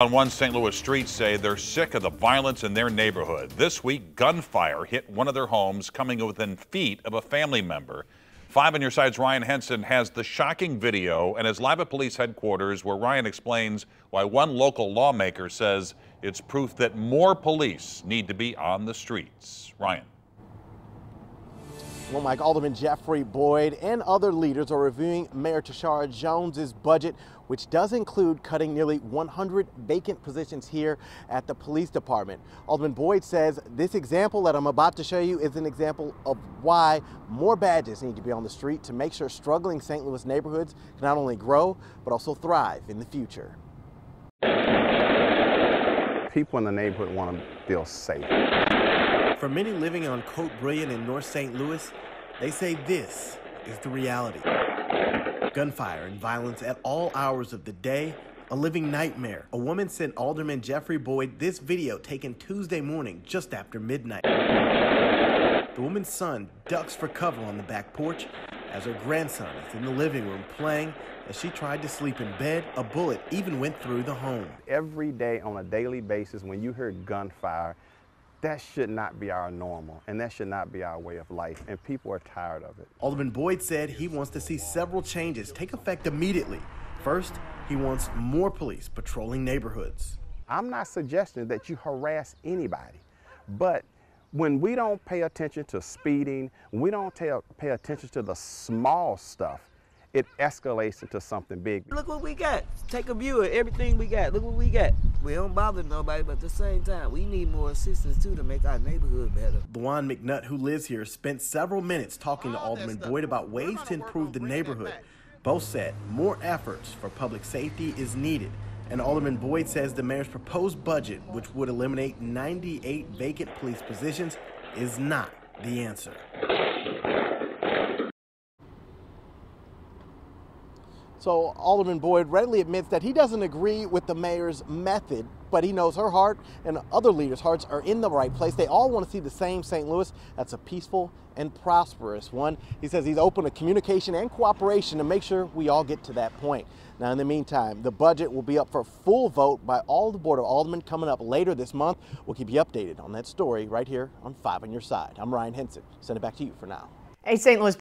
On one St. Louis street say they're sick of the violence in their neighborhood. This week, gunfire hit one of their homes, coming within feet of a family member. Five on Your Side's Ryan Henson has the shocking video and is live at police headquarters, where Ryan explains why one local lawmaker says it's proof that more police need to be on the streets. Ryan. Well, Mike, Alderman Jeffrey Boyd and other leaders are reviewing Mayor Tashara Jones's budget, which does include cutting nearly 100 vacant positions here at the police department. Alderman Boyd says this example that I'm about to show you is an example of why more badges need to be on the street to make sure struggling St. Louis neighborhoods can not only grow, but also thrive in the future. People in the neighborhood want to feel safe. For many living on Cote Brillante in North St. Louis, they say this is the reality. Gunfire and violence at all hours of the day, a living nightmare. A woman sent Alderman Jeffrey Boyd this video taken Tuesday morning just after midnight. The woman's son ducks for cover on the back porch as her grandson is in the living room playing. As she tried to sleep in bed, a bullet even went through the home. Every day, on a daily basis, when you hear gunfire, that should not be our normal, and that should not be our way of life, and people are tired of it. Alderman Boyd said he wants to see several changes take effect immediately. First, he wants more police patrolling neighborhoods. I'm not suggesting that you harass anybody, but when we don't pay attention to speeding, we don't pay attention to the small stuff, it escalates into something big. Look what we got. Take a view of everything we got. Look what we got. We don't bother nobody, but at the same time, we need more assistance, too, to make our neighborhood better. Duane McNutt, who lives here, spent several minutes talking to Alderman Boyd about ways to improve the neighborhood. Both said more efforts for public safety is needed. And Alderman Boyd says the mayor's proposed budget, which would eliminate 98 vacant police positions, is not the answer. So Alderman Boyd readily admits that he doesn't agree with the mayor's method, but he knows her heart and other leaders' hearts are in the right place. They all want to see the same St. Louis that's a peaceful and prosperous one. He says he's open to communication and cooperation to make sure we all get to that point. Now, in the meantime, the budget will be up for full vote by all the Board of Aldermen coming up later this month. We'll keep you updated on that story right here on Five on Your Side. I'm Ryan Henson. Send it back to you for now. Hey, St. Louis.